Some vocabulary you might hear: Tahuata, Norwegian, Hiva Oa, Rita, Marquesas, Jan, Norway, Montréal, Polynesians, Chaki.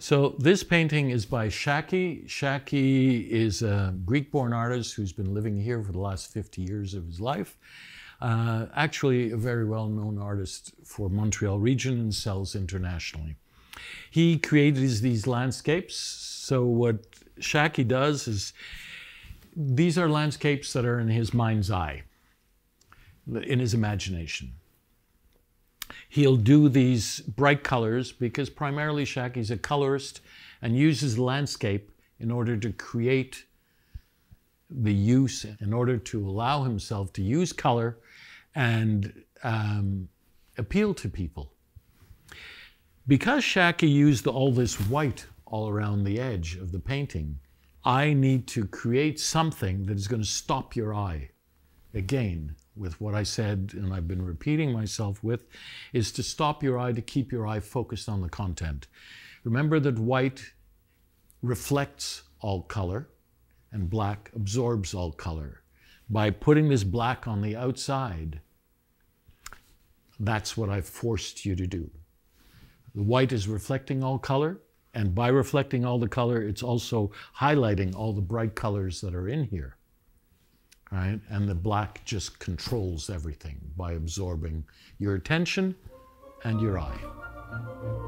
So this painting is by Chaki. Chaki is a Greek-born artist who's been living here for the last 50 years of his life. Actually a very well-known artist for Montreal region and sells internationally. He created these landscapes. So what Chaki does is, these are landscapes that are in his mind's eye, in his imagination. He'll do these bright colors because primarily Chaki's a colorist and uses landscape in order to create the use, in order to allow himself to use color and appeal to people. Because Chaki used all this white all around the edge of the painting, I need to create something that is going to stop your eye. Again, with what I said, and I've been repeating myself with, is to stop your eye, to keep your eye focused on the content. Remember that white reflects all color, and black absorbs all color. By putting this black on the outside, that's what I've forced you to do. The white is reflecting all color, and by reflecting all the color, it's also highlighting all the bright colors that are in here. Right? And the black just controls everything by absorbing your attention and your eye.